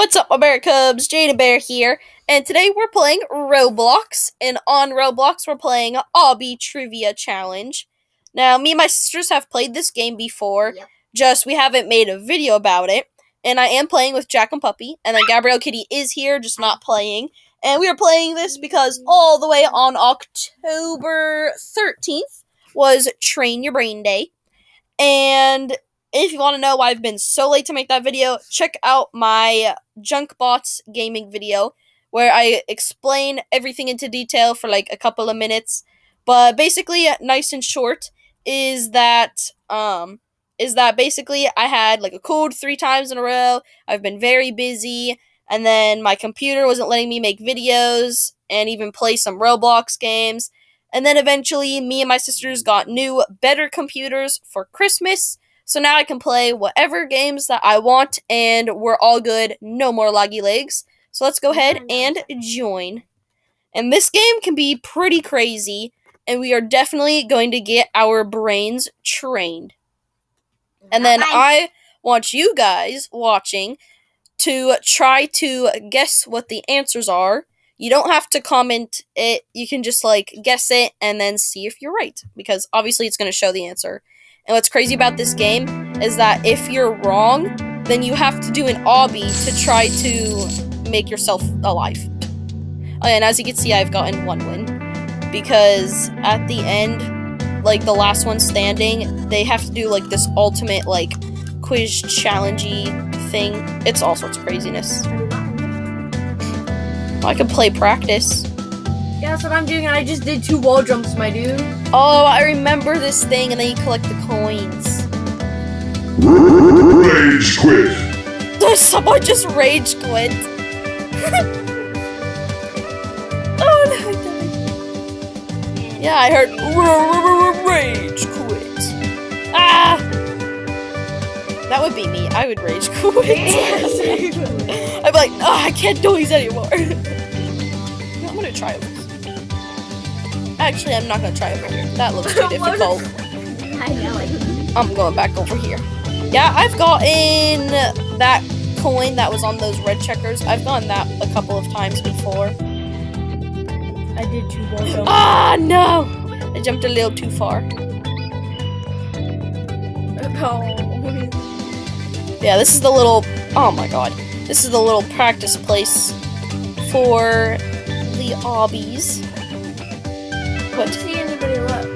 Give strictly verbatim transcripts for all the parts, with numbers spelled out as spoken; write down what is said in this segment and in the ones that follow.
What's up, my bear cubs? Jada Bear here, and today we're playing Roblox, and on Roblox we're playing Obby Trivia Challenge. Now, me and my sisters have played this game before, yep. Just we haven't made a video about it, and I am playing with Jack and Puppy, and then Gabrielle Kitty is here, just not playing, and we are playing this because all the way on October thirteenth was Train Your Brain Day, and if you want to know why I've been so late to make that video, check out my Junkbots gaming video where I explain everything into detail for like a couple of minutes. But basically, nice and short, is that um is that basically I had like a cold three times in a row. I've been very busy, and then my computer wasn't letting me make videos and even play some Roblox games. And then eventually, me and my sisters got new, better computers for Christmas. So now I can play whatever games that I want, and we're all good. No more laggy legs. So let's go ahead and join. And this game can be pretty crazy, and we are definitely going to get our brains trained. And then I want you guys watching to try to guess what the answers are. You don't have to comment it. You can just, like, guess it and then see if you're right, because obviously it's going to show the answer. And what's crazy about this game is that if you're wrong, then you have to do an obby to try to make yourself alive. And as you can see, I've gotten one win. Because at the end, like the last one standing, they have to do like this ultimate like quiz challenge-y thing. It's all sorts of craziness. Well, I could play practice. Yeah, that's what I'm doing, and I just did two wall jumps, my dude. Oh, I remember this thing, and then you collect the coins. Rage quit. Does someone just rage quit? Oh, no, I died. Yeah, I heard rage quit. Ah! That would be me. I would rage quit. I'd be like, oh, I can't do these anymore. I'm gonna try it. Actually, I'm not going to try over here. That looks too difficult. I know it. I'm going back over here. Yeah, I've gotten that coin that was on those red checkers. I've gotten that a couple of times before. I did too well. Ah, no! I jumped a little too far. Oh. Yeah, this is the little... Oh, my God. This is the little practice place for the obbies. I don't see anybody left.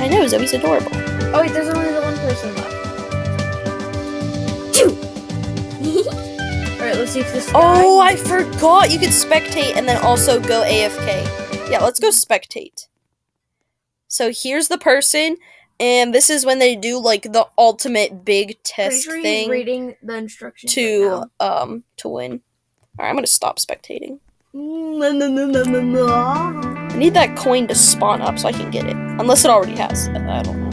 I know, Zoe's adorable. Oh wait, there's only the one person left. Two! Alright, let's see if this Oh, guy... I forgot you could spectate and then also go A F K. Yeah, let's go spectate. So here's the person, and this is when they do like the ultimate big test sure thing. Reading the instructions to right um to win. Alright, I'm gonna stop spectating. I need that coin to spawn up so I can get it. Unless it already has. I don't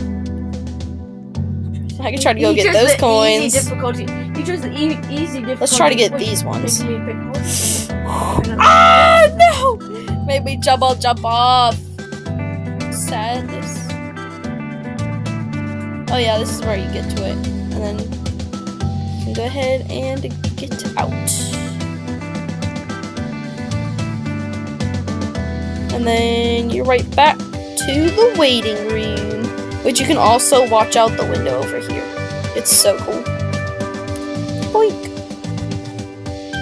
know. I can try to go get those coins. Easy difficulty. You chose the e easy difficulty. Let's try to get these ones. Ah, no! Made me jump off, jump off. Sadness. Oh yeah, this is where you get to it. And then you can go ahead and get out. And then you're right back to the waiting room, which you can also watch out the window over here. It's so cool. Boink.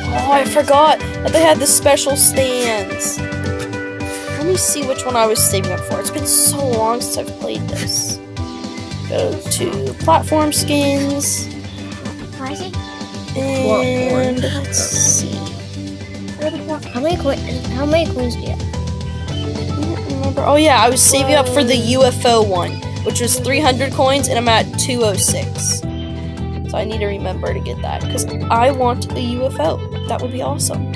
Oh, I forgot that they had the special stands. Let me see which one I was saving up for. It's been so long since I've played this. Go to platform skins. And let's see. How many coins? How many coins do you have? Oh yeah, I was saving up for the U F O one, which was three hundred coins, and I'm at two oh six. So I need to remember to get that, because I want a U F O. That would be awesome.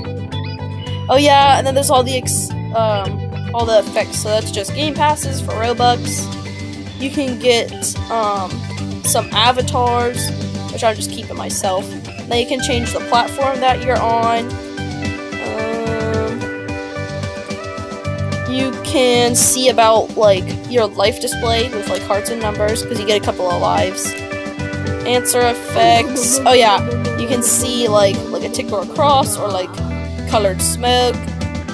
Oh yeah, and then there's all the ex um, all the effects, so that's just game passes for Robux. You can get um, some avatars, which I'm just keeping myself. Then you can change the platform that you're on. You can see about, like, your life display with, like, hearts and numbers, because you get a couple of lives. answer effects. Oh yeah, you can see like like a tick or a cross or like colored smoke.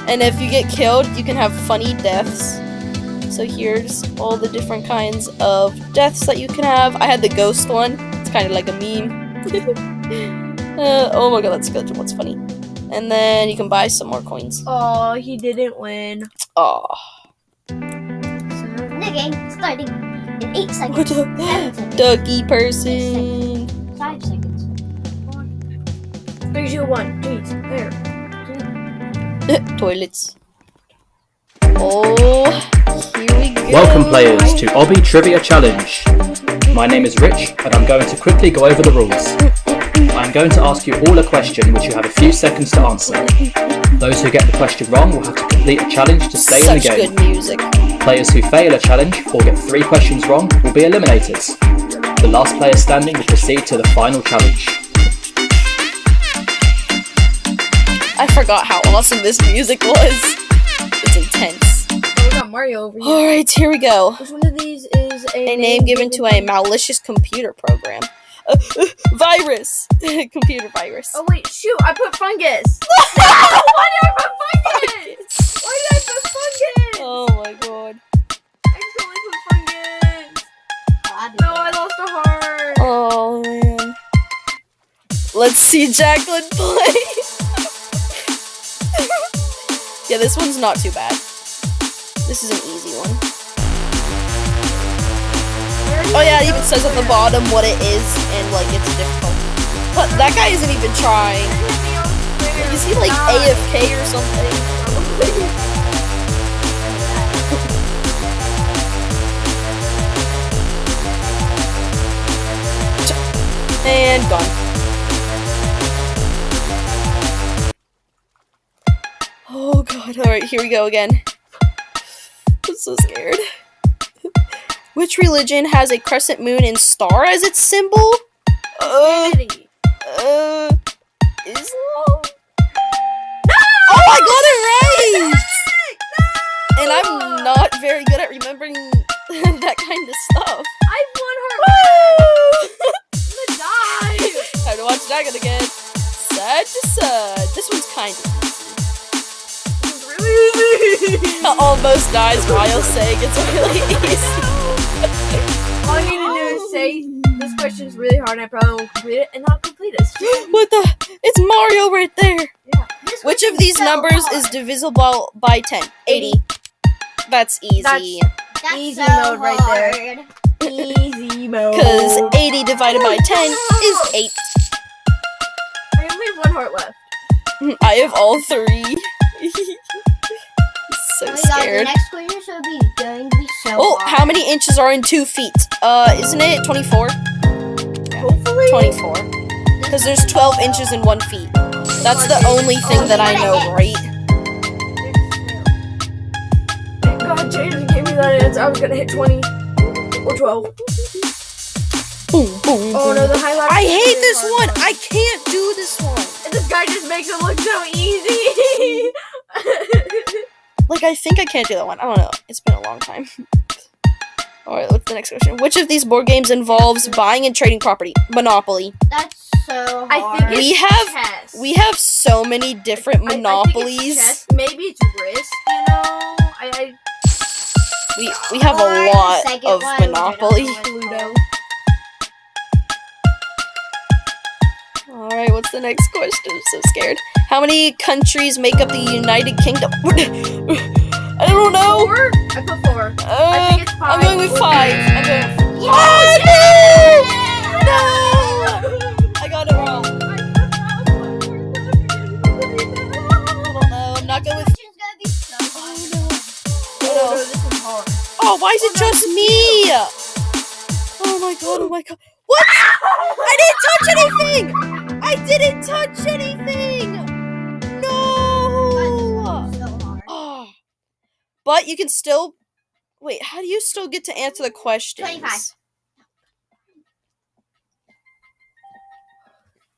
And if you get killed, you can have funny deaths. So here's all the different kinds of deaths that you can have. I had the ghost one. It's kind of like a meme. uh, oh my god, that's good. What's funny? And then you can buy some more coins. Oh, he didn't win. Oh. So the game starting in eight seconds. seven seconds. Ducky person. Seconds. Five seconds. Four. Three, two, one. Jeez, there. Toilets. Oh, here we go. Welcome players to Obby Trivia Challenge. My name is Rich and I'm going to quickly go over the rules. I'm going to ask you all a question which you have a few seconds to answer. Those who get the question wrong will have to complete a challenge to stay Such in the game. Good music. Players who fail a challenge or get three questions wrong will be eliminated. The last player standing will proceed to the final challenge. I forgot how awesome this music was. It's intense. Mario over here. Alright, here we go. Which one of these is a, a name, name given to a malicious computer program? Uh, uh, virus! Computer virus. Oh wait, shoot, I put fungus! No! Why did I put fungus? fungus? Why did I put fungus? Oh my god. I totally put fungus! Oh, no, I lost a heart! Oh man. Let's see Jacqueline play! Yeah, this one's not too bad. This is an easy one. Oh yeah, it even says at the bottom what it is and like it's difficult. But that guy isn't even trying. Is he like A F K or something? And gone. Oh god, alright, here we go again. I'm so scared. Which religion has a crescent moon and star as its symbol? Uh, uh, Islam? No! Oh, I got it right! No! And I'm not very good at remembering that kind of stuff. I've won her. The dive. Time to watch Jagged again. Side to side. This one's kind of easy. Almost dies while saying it's really easy. All I need to do is say this question's really hard and I probably won't complete it, and I'll complete it. What the? It's Mario right there. Yeah. Which of these so numbers hard. is divisible by ten? eighty. That's easy. That's, that's easy so mode right hard. there. Easy mode. Because eighty divided by ten is eight. I only have one heart left. I have all three. So oh scared. God, the next question should be going to be so Oh, hard. How many inches are in two feet? Uh, isn't it twenty-four? Yeah. Hopefully. twenty-four. Because there's twelve inches in one feet. That's the only thing oh, that I know, it. right? Thank God, Jaden gave me that answer. I was gonna hit twenty or twelve. Boom, boom, oh no, the highlight. I hate this one. one. I can't do this one. And this guy just makes it look so easy. Like, I think I can't do that one. I don't know. It's been a long time. Alright, what's the next question? Which of these board games involves buying and trading property? Monopoly. That's so hard. I think it's we have, chess. We have so many different I, monopolies. I think it's chess. Maybe it's risk, you know? I, I... We, we have a lot of one. Monopoly. Ludo. Alright, what's the next question? I'm so scared. How many countries make up the United Kingdom? I don't know! Four? I put four. Uh, I think it's five. I'm going with five. I'm going with five. Oh, yeah! No! No! I got it wrong. I don't know. I'm not going with... Oh, no. Oh, no. Oh, why is it just me? Oh, my God. Oh, my God. What? I didn't touch anything! I didn't touch anything! No! So oh. But you can still... Wait, how do you still get to answer the questions? twenty-five.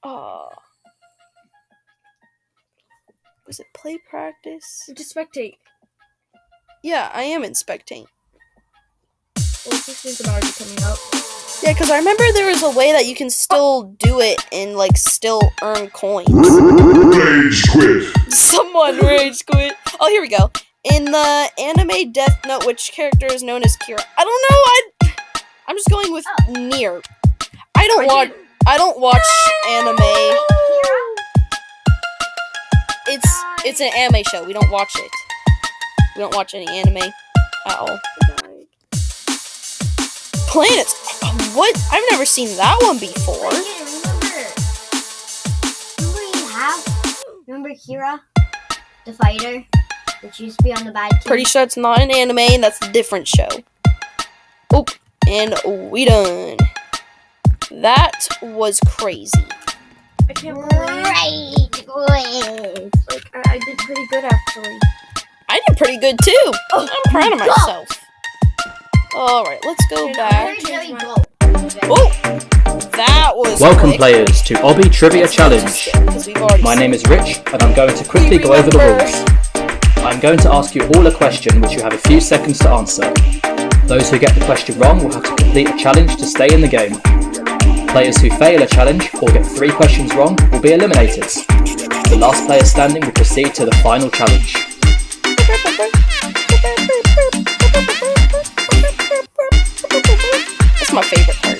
Oh. Was it play practice? You're just spectate. Yeah, I am in spectate. Well, this is about coming up. Yeah, because I remember there was a way that you can still do it and, like, still earn coins. Rage quit. Someone rage quit. Oh, here we go. In the anime Death Note, which character is known as Kira? I don't know. I, I'm just going with oh. Nier. I don't watch. I don't watch anime. It's it's an anime show. We don't watch it. We don't watch any anime at all. Planets. What? I've never seen that one before. I can't remember. Remember you have? Remember Kira, the fighter? Which used to be on the bad team. Pretty sure it's not an anime, and that's a different show. Oh, and we done. That was crazy. I can't believe it. Right. Like, I, I did pretty good, actually. I did pretty good, too. Oh, I'm proud of myself. Alright, let's go back. Oh, that was Welcome, quick. Players, to Obby Trivia Challenge. My name is Rich, and I'm going to quickly go over the rules. I'm going to ask you all a question which you have a few seconds to answer. Those who get the question wrong will have to complete a challenge to stay in the game. Players who fail a challenge or get three questions wrong will be eliminated. The last player standing will proceed to the final challenge. That's my favourite part.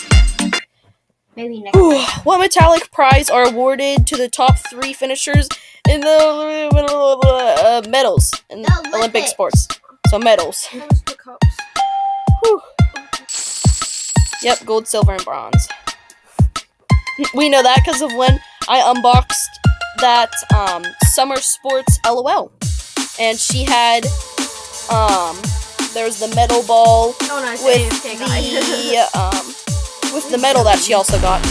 Maybe next Ooh, what metallic prize are awarded to the top three finishers in the uh, medals in the Olympic, Olympic sports, so medals. The cups. Yep, gold, silver, and bronze. We know that because of when I unboxed that um, summer sports L O L, and she had um, there was the medal ball oh, no, with okay, the um, with the medal that she also got.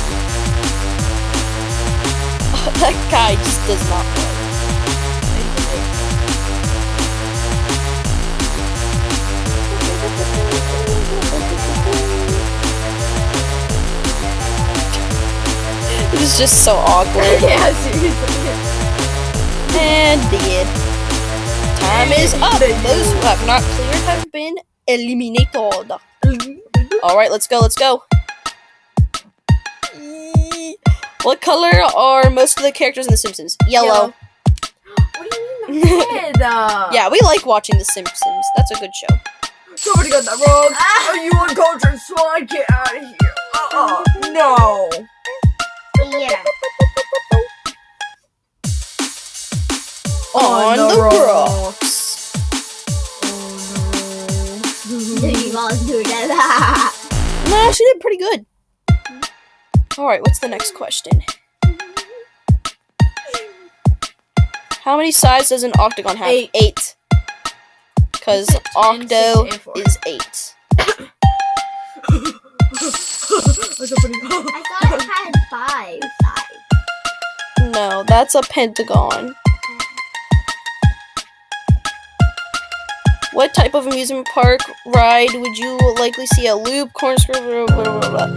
That guy just does not play. This is just so awkward. Yeah, seriously. And dead. Time is up. Those who have not cleared have been eliminated. Alright, let's go, let's go. What color are most of the characters in The Simpsons? Yellow. Yellow. What do you mean red? Yeah, we like watching The Simpsons. That's a good show. Somebody got that wrong. Ah. Are you uncultured swine? Get out of here. Uh-uh. No. Yeah. On, On the, the rocks. Oh, no. No, she did pretty good. Alright, what's the next question? How many sides does an octagon have? Eight. Eight. Because octo is eight. I thought it had five sides. No, that's a pentagon. What type of amusement park ride would you likely see? A loop, corkscrew, blah, blah, blah, blah.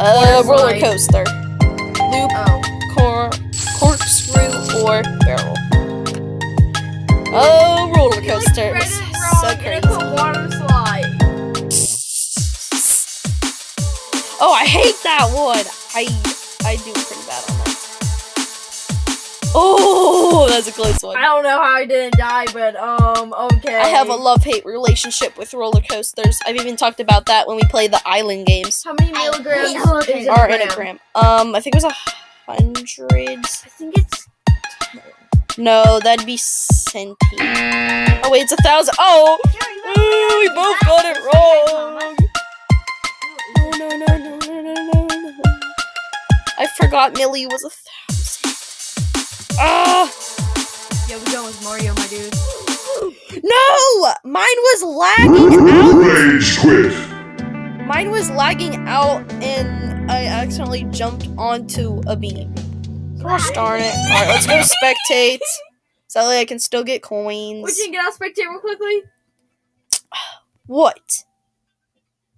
Uh, roller coaster. Loop, oh. cor corkscrew, or barrel. Oh, roller coaster. Like so crazy. Water slide. Oh, I hate that one. I I do pretty bad on that. Oh, that's a close one. I don't know how I didn't die, but um, okay. I have a love-hate relationship with roller coasters. I've even talked about that when we played the island games. How many milligrams is are in a gram? Um, I think it was a hundred. I think it's. No, that'd be centi. Oh wait, it's a thousand. Oh, Ooh, we both got it wrong. No, no, no, no, no, no, no. I forgot Millie was a thousand. Ah! Yeah, we going with Mario, my dude. No! Mine was lagging out. Rage quit. Mine was lagging out, and I accidentally jumped onto a beam. Gosh darn it. Alright, let's go spectate. Sadly, I can still get coins. Would you get out spectate real quickly? What?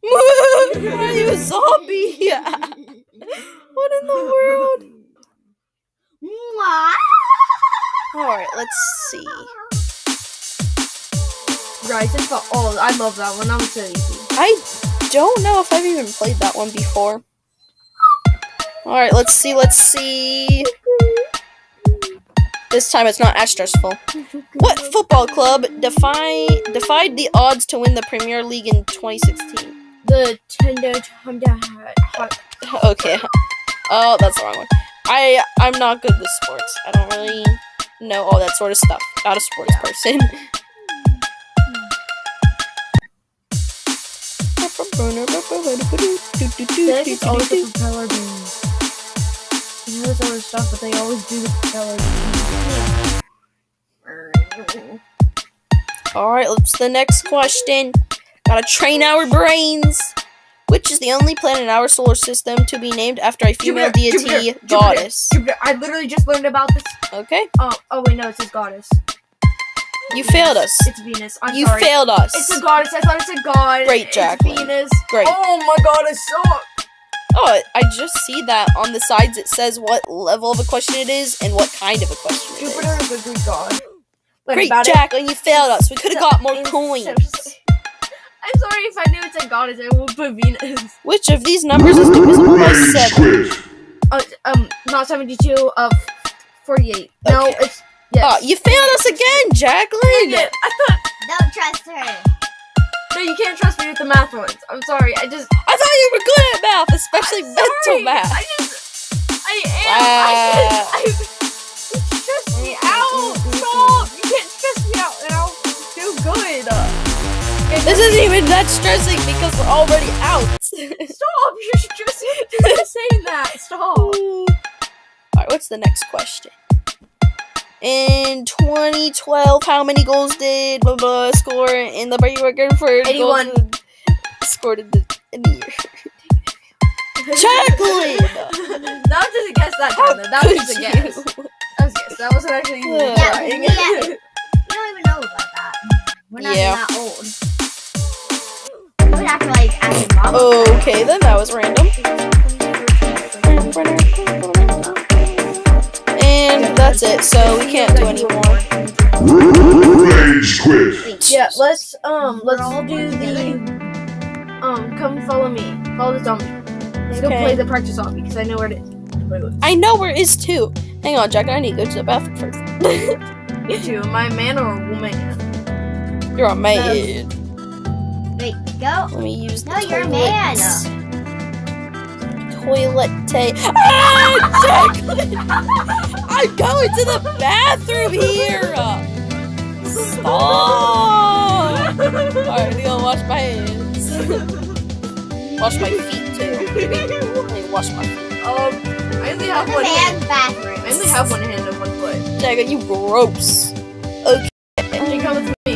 Why are you a zombie? Yeah. What in the world? Alright, let's see. Rise and Fall. Oh, I love that one. I'm so easy. I don't know if I've even played that one before. Alright, let's see, let's see. This time it's not as stressful. What football club defy, defied the odds to win the Premier League in twenty sixteen? The Tender Honda. Okay. Oh, that's the wrong one. I, I'm not good with sports. I don't really know all that sort of stuff. Not a sports person. This always the propeller beans. You know this other stuff, but they always do the propeller beans. Alright, let's the next question. Gotta train our brains. Which is the only planet in our solar system to be named after a female Jupiter, deity Jupiter, goddess? Jupiter, Jupiter. I literally just learned about this. Okay. Oh, oh wait, no, it says goddess. You Venus. failed us. It's Venus. I'm you sorry. You failed us. It's a goddess. I thought it's a god. Great, Jacqueline. It's Venus. Great. Oh my god, I suck. Oh, I just see that on the sides it says what level of a question it is and what kind of a question it Jupiter is. Jupiter is a good god. Learn Great, Jacqueline. It. You failed us. We could have got more coins. I'm sorry, if I knew it's a goddess, I would put Venus. Which of these numbers is divisible by seven? Uh, um, not seventy-two, of uh, forty-eight. Okay. No, it's... Yes. Oh, you failed us again, Jacqueline! I, I thought... Don't trust her. No, you can't trust me with the math ones. I'm sorry, I just... I thought you were good at math, especially I'm mental sorry. math. I just... I am... Wow. I just... I, you stressed me out! Stop! You can't stress me out now. Feel good. You're this isn't even that stressing because we're already out. Stop! You're stressing. Just saying that. Stop. Alright, what's the next question? In twenty twelve, how many goals did blah blah score in the breaking record for eighty-one goals scored in the, in the year? Jacqueline! That was just a guess that time. That was just a guess. That was a guess. That wasn't actually even yeah, yeah. We don't even know about that. We're not yeah. that old. I would act like I'm a mom. Okay, then that was random. And that's it, so we can't do anymore. Rage quit. Yeah, let's um let's all do the um come follow me. Follow the zombie. Let's okay. go play the practice zombie because I know where it is. I know where it is too. Hang on, Jack, I need to go to the bathroom first. You two, am I a man or a woman? You're a man. Um, wait, go. Let me use the No, toilet. you're a man. Toilet tape. Ah, Jacqueline! I'm going to the bathroom here! Stop! Alright, I'm gonna wash my hands. Wash my feet too. I need to wash my feet. Um, I only have one hand. Bathroom. I only have one hand and one foot. Jacqueline, you gross. Okay. Here you come with me.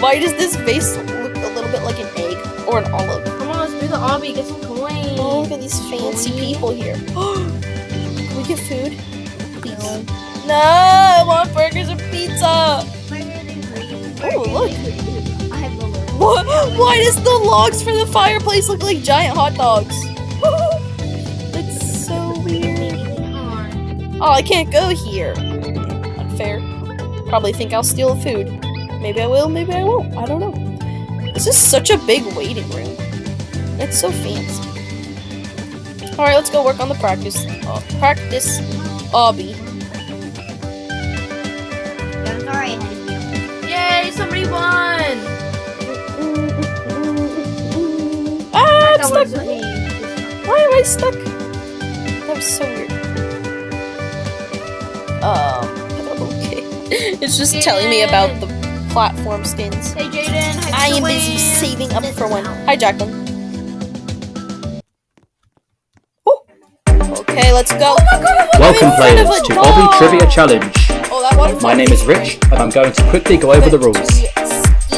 Why does this face look a little bit like an egg or an olive? Come on, let's do the obby, get some coins. Oh, look at these fancy people here. Can we get food? Please. No. No, I want burgers and pizza. Oh, look. I have no logs. What? Why does the logs for the fireplace look like giant hot dogs? That's so weird. Oh, I can't go here. Unfair. Probably think I'll steal the food. Maybe I will, maybe I won't. I don't know. This is such a big waiting room. It's so fancy. Alright, let's go work on the practice. Uh, practice obby. Yay, somebody won! Ah, I'm stuck! Why am I stuck? That was so weird. Um, okay. It's just Jaden. telling me about the platform skins. Hey, Jaden, I am busy saving up for one. Hi, Jacqueline. Okay, let's go. Oh my God, Welcome players to Obby Trivia Challenge. Oh, my name is Rich and I'm going to quickly go over the rules.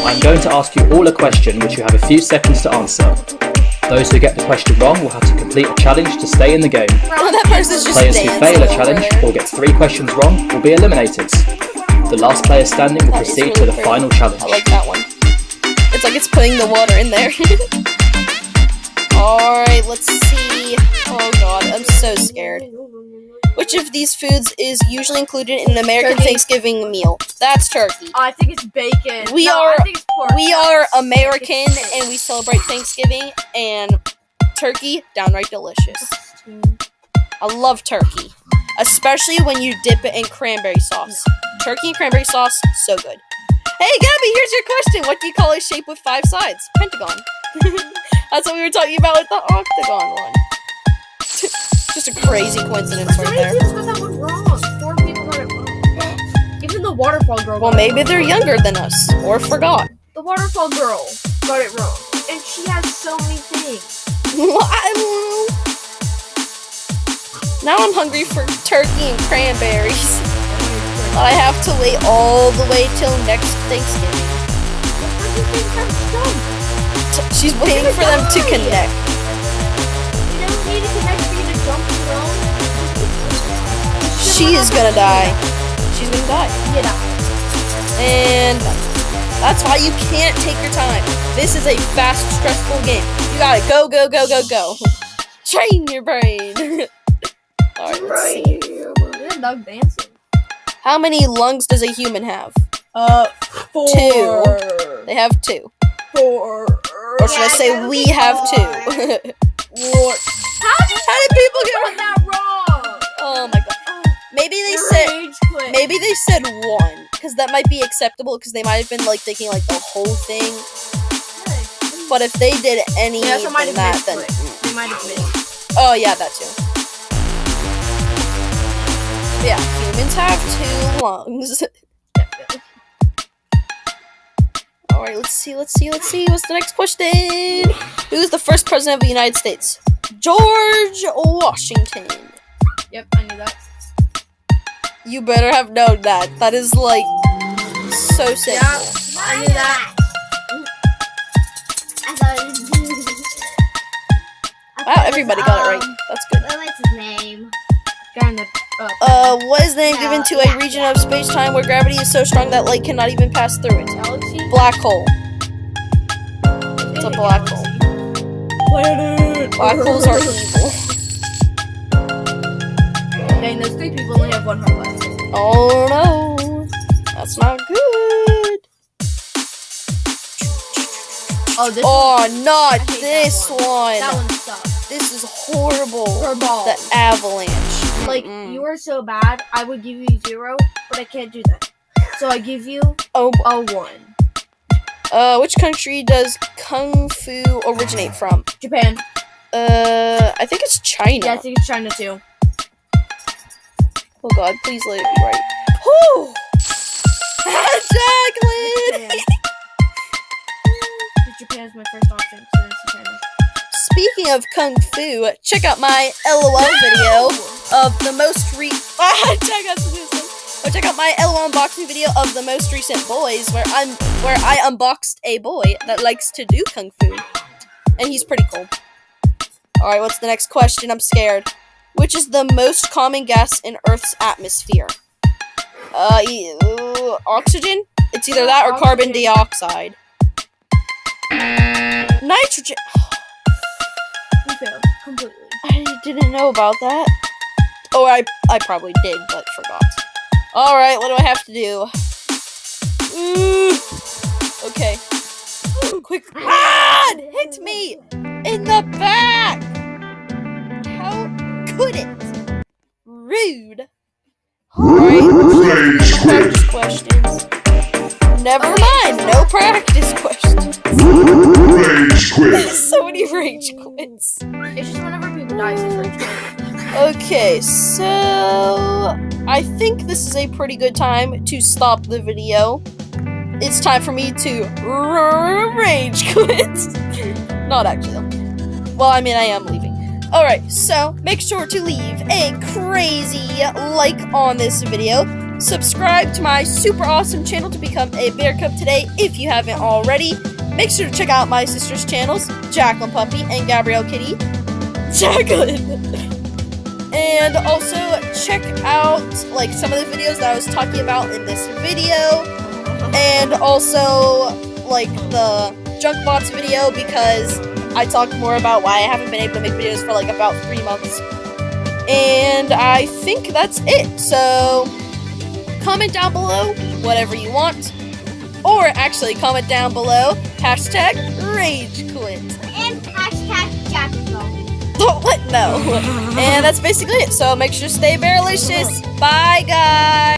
I'm going to ask you all a question which you have a few seconds to answer. Those who get the question wrong will have to complete a challenge to stay in the game. Oh, that person's just players who fail a challenge or get three questions wrong will be eliminated. The last player standing will that proceed really to the fair. final challenge. I like that one. It's like it's putting the water in there. Alright, let's see. Oh god, I'm so scared. Which of these foods is usually included in the American turkey. Thanksgiving meal? That's turkey. I think it's bacon. We no, are I think it's pork. We are American and we celebrate Thanksgiving and turkey, downright delicious. I love turkey, especially when you dip it in cranberry sauce. Turkey and cranberry sauce, so good. Hey, Gabby, here's your question. What do you call a shape with five sides? Pentagon. That's what we were talking about with the octagon one. Just a crazy coincidence right there. Somebody got that one wrong. Four people got it wrong. Even the waterfall girl. Well, maybe they're younger than us or forgot. The waterfall girl got it wrong, and she has so many things. Now I'm hungry for turkey and cranberries. I have to wait all the way till next Thanksgiving. She's waiting for them to connect. You don't need to connect for you to jump around. She is gonna die. She's gonna die. And that's why you can't take your time. This is a fast, stressful game. You gotta go, go, go, go, go. Train your brain. Alright, let's see. There's a dog dancing. How many lungs does a human have? Uh, four. Two. They have two. Four. Or should yeah, I say we have four. Two? What? How did, How did people get wrong? That wrong? Oh my god. Maybe they You're said. Maybe they said one, because that might be acceptable, because they might have been like thinking like the whole thing. Good. But if they did any yeah, so might have that, then mm. they might have missed. Oh yeah, that too. Yeah, humans have two lungs. Alright, let's see, let's see, let's see. What's the next question? Who's the first president of the United States? George Washington. Yep, I knew that. You better have known that. That is, like, so simple. Yep, I knew that. I thought it was wow, everybody was, got um, it right. That's good. What was his name? Kind of Uh, what is the name given to a region of space-time where gravity is so strong that light cannot even pass through it? Galaxy? Black hole. It's a black hole. Black holes are evil. Dang, those three people only have one heart left. Oh no, that's not good. Oh, this oh not this one. one. That one sucks. This is horrible. The avalanche. Like, mm-mm. You are so bad, I would give you zero, but I can't do that. So I give you oh. a one. Uh, which country does Kung Fu originate from? Japan. Uh, I think it's China. Yeah, I think it's China too. Oh god, please let it be right. Whew! Jacqueline! Japan. Japan's my first option, so it's China. Speaking of Kung Fu, check out my LOL no! video. Of the most re- oh, check out this one. Or check out my L O L unboxing video of the most recent boys, where I'm where I unboxed a boy that likes to do kung fu, and he's pretty cool. All right, what's the next question? I'm scared. Which is the most common gas in Earth's atmosphere? Uh, e ooh, oxygen. It's either that or oxygen. Carbon dioxide. Nitrogen. You failed completely. I didn't know about that. Oh, I, I probably did, but forgot. Alright, what do I have to do? Ooh. Okay. Ooh, quick. Ah! It hit me! In the back! How could it? Rude. Alright, practice questions. Never mind, no practice questions. Rage quit. So many rage quits. It's just whenever people die, it's rage quit. Okay, so I think this is a pretty good time to stop the video. It's time for me to rage quit. Not actually, though. Well, I mean, I am leaving. Alright, so make sure to leave a crazy like on this video. Subscribe to my super awesome channel to become a Bear Cub today if you haven't already. Make sure to check out my sister's channels, Jacqueline Puppy and Gabrielle Kitty. Jacqueline! And also check out like some of the videos that I was talking about in this video, and also like the Junkbots video, because I talked more about why I haven't been able to make videos for like about three months. And I think that's it. So comment down below whatever you want. Or actually comment down below hashtag RageQuit. And hashtag Jack. Don't let no. And that's basically it. So make sure to stay bearlicious. Bye guys.